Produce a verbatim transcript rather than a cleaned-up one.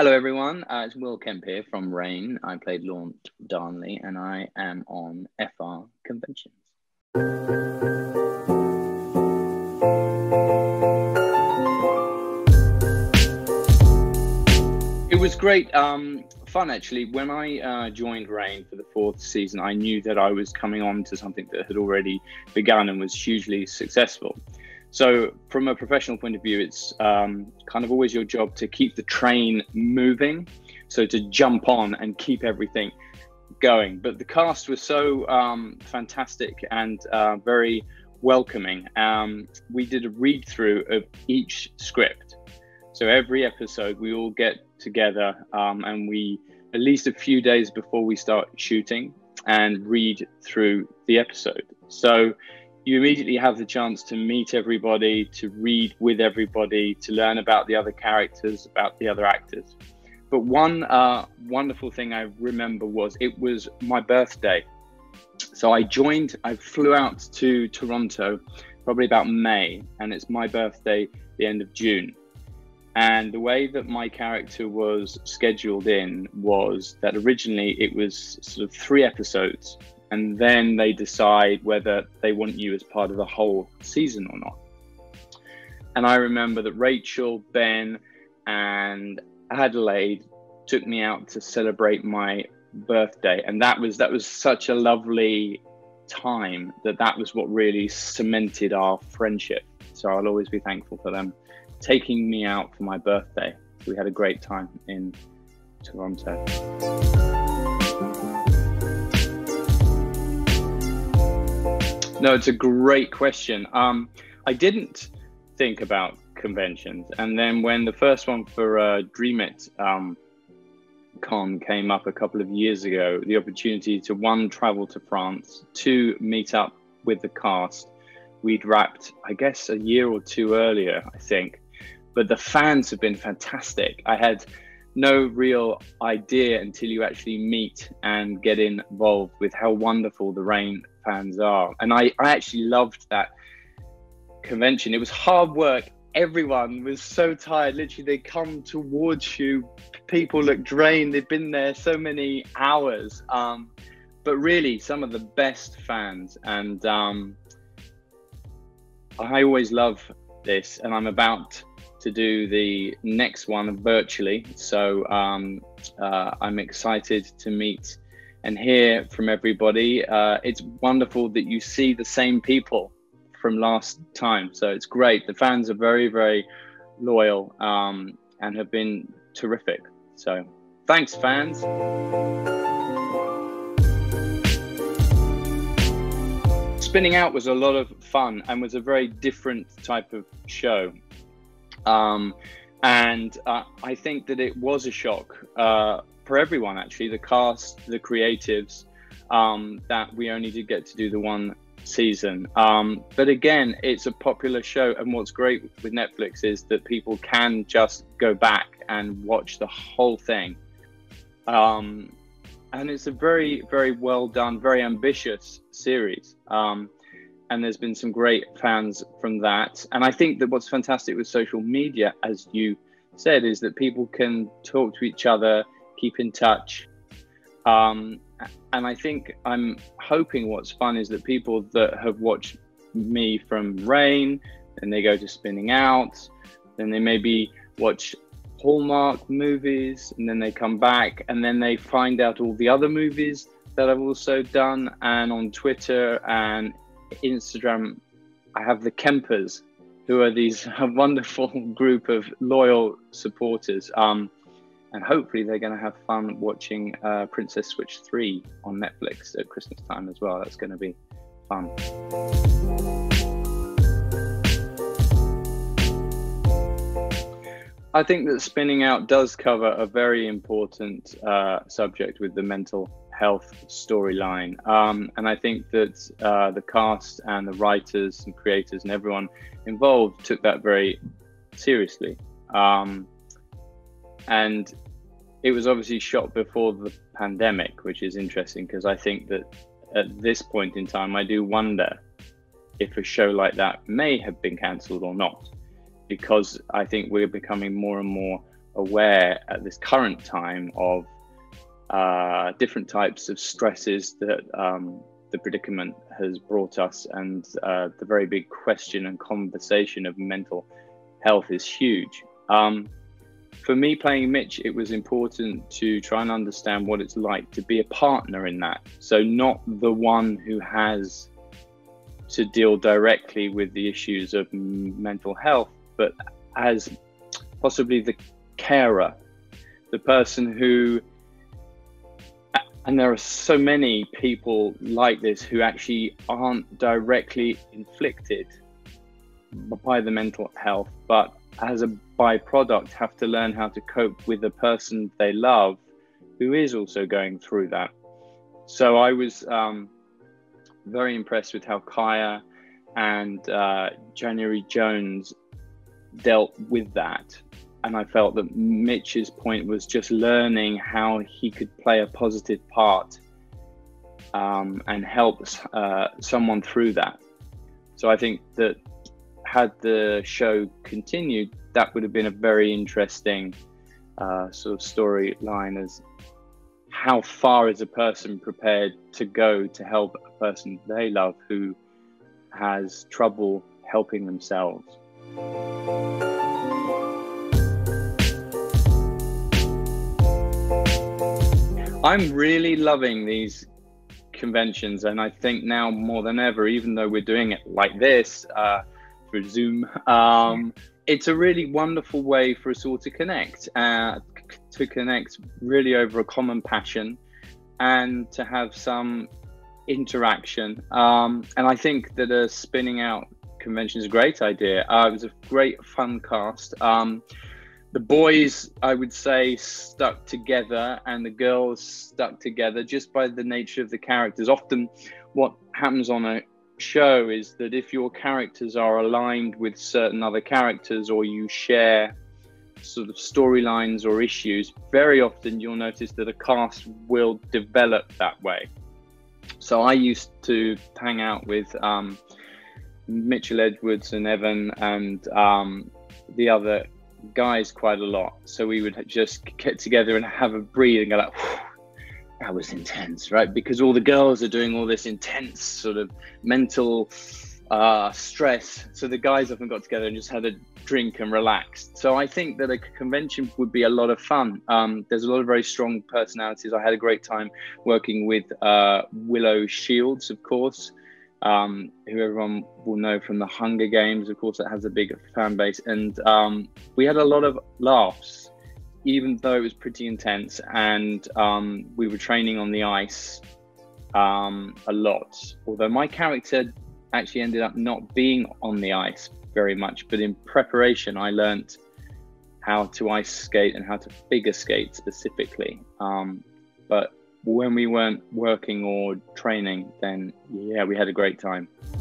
Hello, everyone. Uh, it's Will Kemp here from Reign. I played Launt Darnley, and I am on F R Conventions. It was great um, fun, actually. When I uh, joined Reign for the fourth season, I knew that I was coming on to something that had already begun and was hugely successful. So from a professional point of view, it's um, kind of always your job to keep the train moving. So to jump on and keep everything going. But the cast was so um, fantastic and uh, very welcoming. Um, we did a read through of each script. So every episode we all get together um, and we, at least a few days before we start shooting, and read through the episode. So you immediately have the chance to meet everybody, to read with everybody, to learn about the other characters, about the other actors. But one uh, wonderful thing I remember was it was my birthday. So I joined, I flew out to Toronto, probably about May, and it's my birthday, the end of June. And the way that my character was scheduled in was that originally it was sort of three episodes, and then they decide whether they want you as part of the whole season or not. And I remember that Rachel, Ben, and Adelaide took me out to celebrate my birthday. And that was, that was such a lovely time that that was what really cemented our friendship. So I'll always be thankful for them taking me out for my birthday. We had a great time in Toronto. No, it's a great question. Um, I didn't think about conventions. And then when the first one for uh, Dream It um, Con came up a couple of years ago, the opportunity to, one, travel to France, two, meet up with the cast. We'd wrapped, I guess, a year or two earlier, I think. But the fans have been fantastic. I had no real idea until you actually meet and get involved with how wonderful the Reign fans are. And I, I actually loved that convention. It was hard work. Everyone was so tired. Literally, they come towards you. People look drained. They've been there so many hours. Um, but really, some of the best fans. And um, I always love this. And I'm about to do the next one virtually. So um, uh, I'm excited to meet and hear from everybody. Uh, it's wonderful that you see the same people from last time. So it's great. The fans are very, very loyal um, and have been terrific. So thanks, fans. Spinning Out was a lot of fun and was a very different type of show. Um, and uh, I think that it was a shock uh, for everyone, actually, the cast, the creatives, um, that we only did get to do the one season. Um, but again, it's a popular show. And what's great with Netflix is that people can just go back and watch the whole thing. Um, and it's a very, very well done, very ambitious series. Um, and there's been some great fans from that. And I think that what's fantastic with social media, as you said, is that people can talk to each other, keep in touch. Um, and I think I'm hoping what's fun is that people that have watched me from Reign and they go to Spinning Out, then they maybe watch Hallmark movies and then they come back and then they find out all the other movies that I've also done. And on Twitter and Instagram, I have the Kempers, who are these wonderful group of loyal supporters. Um, And hopefully they're going to have fun watching uh, Princess Switch three on Netflix at Christmas time as well. That's going to be fun. I think that Spinning Out does cover a very important uh, subject with the mental health storyline. Um, and I think that uh, the cast and the writers and creators and everyone involved took that very seriously. Um, And it was obviously shot before the pandemic, which is interesting because I think that at this point in time, I do wonder if a show like that may have been cancelled or not, because I think we're becoming more and more aware at this current time of uh, different types of stresses that um, the predicament has brought us, and uh, the very big question and conversation of mental health is huge. Um, for me, playing Mitch, it was important to try and understand what it's like to be a partner in that. So not the one who has to deal directly with the issues of mental health, but as possibly the carer, the person who, and there are so many people like this who actually aren't directly inflicted by the mental health, but as a byproduct have to learn how to cope with the person they love who is also going through that. So I was um, very impressed with how Kaya and uh, January Jones dealt with that. And I felt that Mitch's point was just learning how he could play a positive part um, and help uh, someone through that. So I think that had the show continued, that would have been a very interesting uh, sort of storyline, as how far is a person prepared to go to help a person they love who has trouble helping themselves. I'm really loving these conventions, and I think now more than ever, even though we're doing it like this uh, through Zoom, um, it's a really wonderful way for us all to connect, uh, to connect really over a common passion and to have some interaction. Um, and I think that a Spinning Out convention is a great idea. Uh, it was a great fun cast. Um, The boys, I would say, stuck together, and the girls stuck together just by the nature of the characters. Often what happens on a show is that if your characters are aligned with certain other characters, or you share sort of storylines or issues, very often you'll notice that a cast will develop that way. So I used to hang out with um, Mitchell Edwards and Evan and um, the other guys quite a lot, so we would just get together and have a breathe and go like, that was intense, right? Because all the girls are doing all this intense sort of mental uh stress, so the guys often got together and just had a drink and relaxed. So I think that a convention would be a lot of fun. Um there's a lot of very strong personalities. I had a great time working with uh Willow Shields, of course, Um, who everyone will know from the Hunger Games, of course, that has a big fan base. And um, we had a lot of laughs, even though it was pretty intense. And um, we were training on the ice um, a lot, although my character actually ended up not being on the ice very much. But in preparation, I learnt how to ice skate and how to figure skate specifically. Um, but when we weren't working or training, then yeah, we had a great time.